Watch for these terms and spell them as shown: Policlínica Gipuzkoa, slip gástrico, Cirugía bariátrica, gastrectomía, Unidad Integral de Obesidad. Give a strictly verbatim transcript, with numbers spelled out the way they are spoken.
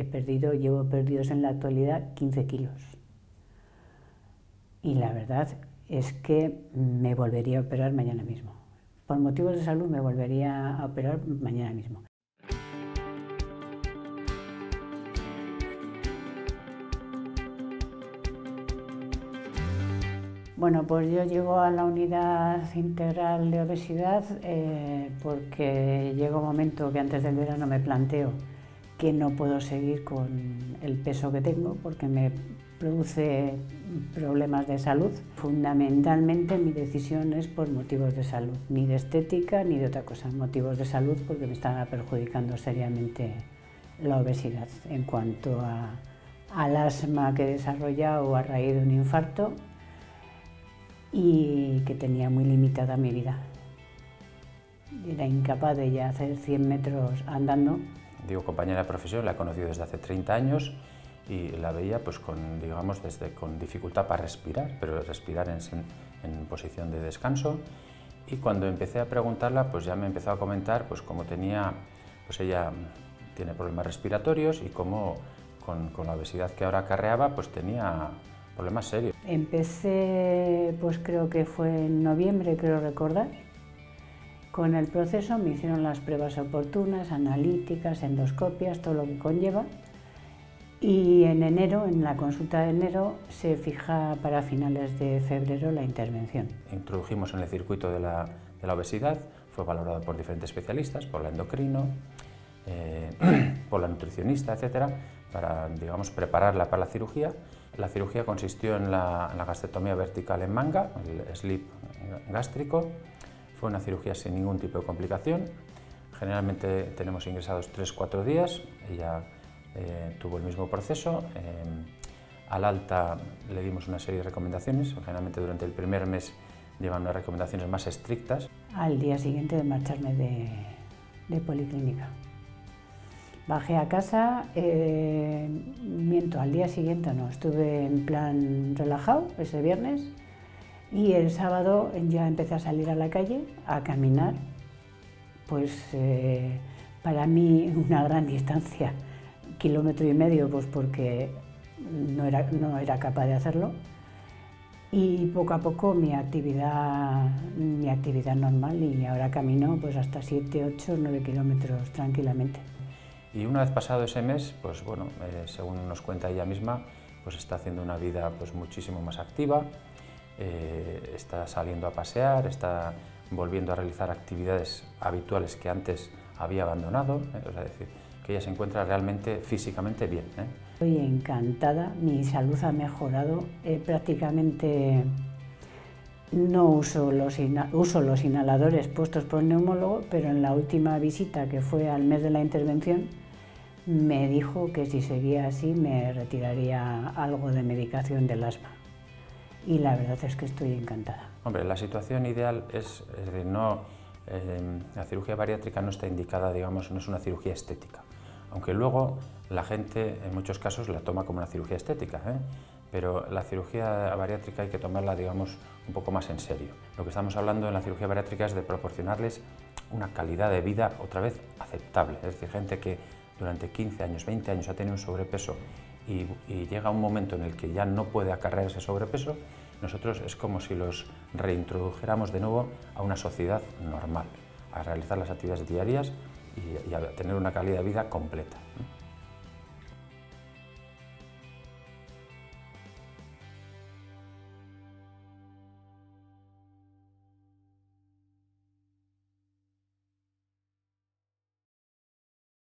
he perdido, llevo perdidos en la actualidad quince kilos. Y la verdad es que me volvería a operar mañana mismo. Por motivos de salud me volvería a operar mañana mismo. Bueno, pues yo llego a la Unidad Integral de Obesidad eh, porque llega un momento que antes del verano me planteo que no puedo seguir con el peso que tengo porque me produce problemas de salud. Fundamentalmente mi decisión es por motivos de salud, ni de estética ni de otra cosa, motivos de salud porque me estaba perjudicando seriamente la obesidad en cuanto a, al asma que he desarrollado a raíz de un infarto y que tenía muy limitada mi vida. Era incapaz de ya hacer cien metros andando. Digo, compañera de profesión, la he conocido desde hace treinta años y la veía pues con, digamos, desde, con dificultad para respirar, pero respirar en, en posición de descanso. Y cuando empecé a preguntarla, pues ya me empezó a comentar pues cómo tenía, pues ella tiene problemas respiratorios y cómo con, con la obesidad que ahora acarreaba, pues tenía problemas serios. Empecé, pues creo que fue en noviembre, creo recordar, con el proceso. Me hicieron las pruebas oportunas, analíticas, endoscopias, todo lo que conlleva. Y en enero, en la consulta de enero, se fija para finales de febrero la intervención. Introdujimos en el circuito de la, de la obesidad, fue valorado por diferentes especialistas, por la endocrino, eh, por la nutricionista, etcétera, para, digamos, prepararla para la cirugía. La cirugía consistió en la, en la gastrectomía vertical en manga, el slip gástrico. Fue una cirugía sin ningún tipo de complicación. Generalmente tenemos ingresados tres a cuatro días. Ella eh, tuvo el mismo proceso. Eh, al alta le dimos una serie de recomendaciones. Generalmente durante el primer mes llevan unas recomendaciones más estrictas. Al día siguiente de marcharme de, de policlínica. Bajé a casa, eh, miento, al día siguiente no, estuve en plan relajado ese viernes y el sábado ya empecé a salir a la calle, a caminar, pues eh, para mí una gran distancia, kilómetro y medio, pues porque no era, no era capaz de hacerlo. Y poco a poco mi actividad, mi actividad normal, y ahora camino pues hasta siete, ocho, nueve kilómetros tranquilamente. Y una vez pasado ese mes, pues bueno, eh, según nos cuenta ella misma, pues está haciendo una vida pues muchísimo más activa, eh, está saliendo a pasear, está volviendo a realizar actividades habituales que antes había abandonado, eh, o sea, decir, que ella se encuentra realmente físicamente bien. ¿eh? Estoy encantada, mi salud ha mejorado, eh, prácticamente no uso los, uso los inhaladores puestos por el neumólogo, pero en la última visita, que fue al mes de la intervención, me dijo que si seguía así me retiraría algo de medicación del asma. Y la verdad es que estoy encantada. Hombre, la situación ideal es, es decir, no, eh, la cirugía bariátrica no está indicada, digamos, no es una cirugía estética. Aunque luego la gente en muchos casos la toma como una cirugía estética, ¿eh? Pero la cirugía bariátrica hay que tomarla, digamos, un poco más en serio. Lo que estamos hablando en la cirugía bariátrica es de proporcionarles una calidad de vida, otra vez, aceptable. Es decir, gente que durante quince años, veinte años ha tenido un sobrepeso y, y llega un momento en el que ya no puede acarrear ese sobrepeso, nosotros es como si los reintrodujéramos de nuevo a una sociedad normal, a realizar las actividades diarias y, y a tener una calidad de vida completa.